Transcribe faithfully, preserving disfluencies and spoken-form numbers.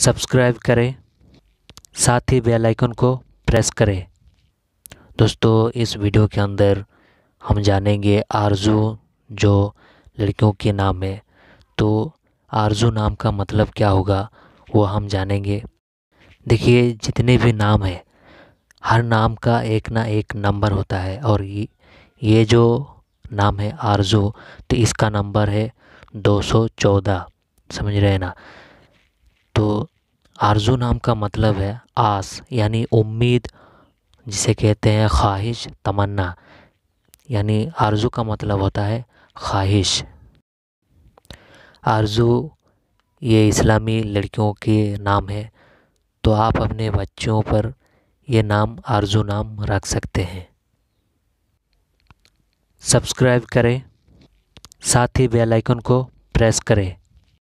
Subscribe करें, साथ ही बेल आइकन को प्रेस करें। दोस्तों, इस वीडियो के अंदर हम जानेंगे आरज़ू जो लड़कियों के नाम है, तो आरज़ू नाम का मतलब क्या होगा वो हम जानेंगे। देखिए, जितने भी नाम है हर नाम का एक ना एक नंबर होता है, और ये जो नाम है आरज़ू तो इसका नंबर है दो सौ चौदह, समझ रहे हैं ना। तो आरज़ू नाम का मतलब है आस यानी उम्मीद, जिसे कहते हैं ख्वाहिश, तमन्ना, यानी आरज़ू का मतलब होता है ख्वाहिश। आरज़ू ये इस्लामी लड़कियों के नाम है, तो आप अपने बच्चों पर ये नाम आरज़ू नाम रख सकते हैं। सब्सक्राइब करें, साथ ही बेल आइकन को प्रेस करें।